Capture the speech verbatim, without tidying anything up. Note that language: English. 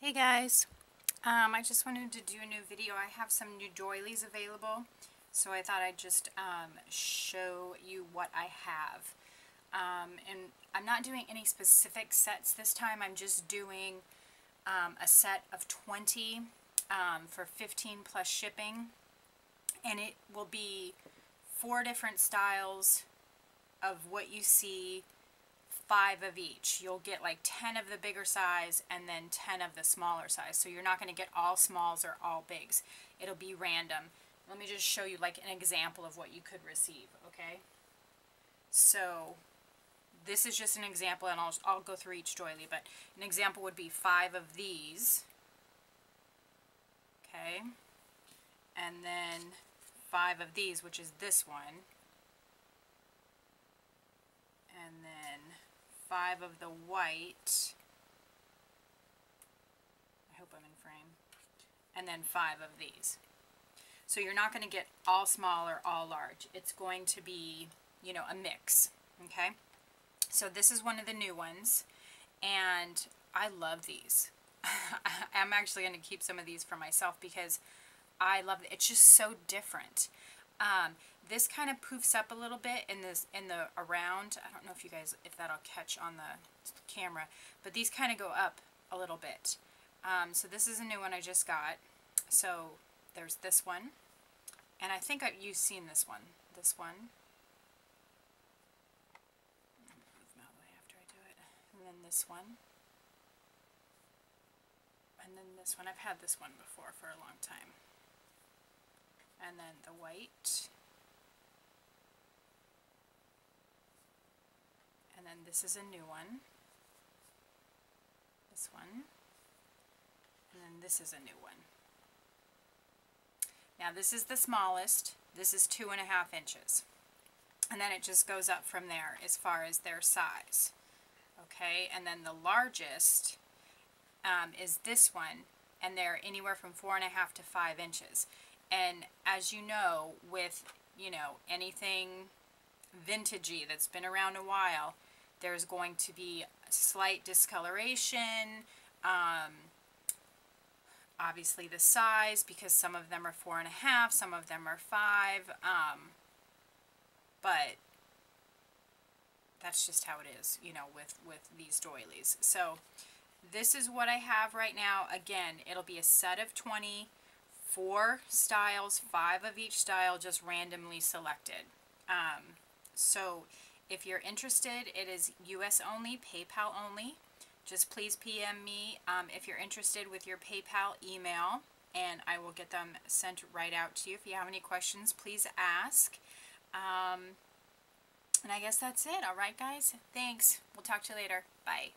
Hey guys, um, I just wanted to do a new video. I have some new doilies available, so I thought I'd just um, show you what I have. Um, and I'm not doing any specific sets this time. I'm just doing um, a set of twenty um, for fifteen dollars plus shipping, and it will be four different styles of what you see. Five of each. You'll get like ten of the bigger size and then ten of the smaller size. So you're not going to get all smalls or all bigs. It'll be random. Let me just show you like an example of what you could receive, okay? So this is just an example, and I'll, I'll go through each doily, but an example would be five of these, okay? And then five of these, which is this one. And then five of the white, I hope I'm in frame, and then five of these. So you're not going to get all small or all large. It's going to be, you know, a mix, okay? So this is one of the new ones, and I love these. I'm actually going to keep some of these for myself because I love it. It's just so different. Um, this kind of poofs up a little bit in this in the around. I don't know if you guys if that'll catch on the camera, but these kind of go up a little bit. Um, so this is a new one I just got. So there's this one, and I think I, you've seen this one. This one. Move my way after I do it, and then this one, and then this one. I've had this one before for a long time. And then the white, and then this is a new one, this one, and then this is a new one. Now this is the smallest, this is two and a half inches, and then it just goes up from there as far as their size, okay? And then the largest um, is this one, and they're anywhere from four and a half to five inches. And as you know, with, you know, anything vintagey that's been around a while, there's going to be a slight discoloration, um, obviously the size, because some of them are four and a half, some of them are five, um, but that's just how it is, you know, with, with these doilies. So this is what I have right now. Again, it'll be a set of twenty. Four styles, five of each style, just randomly selected. Um, so if you're interested, it is U S only, PayPal only. Just please P M me um, if you're interested with your PayPal email, and I will get them sent right out to you. If you have any questions, please ask. Um, and I guess that's it. All right, guys? Thanks. We'll talk to you later. Bye.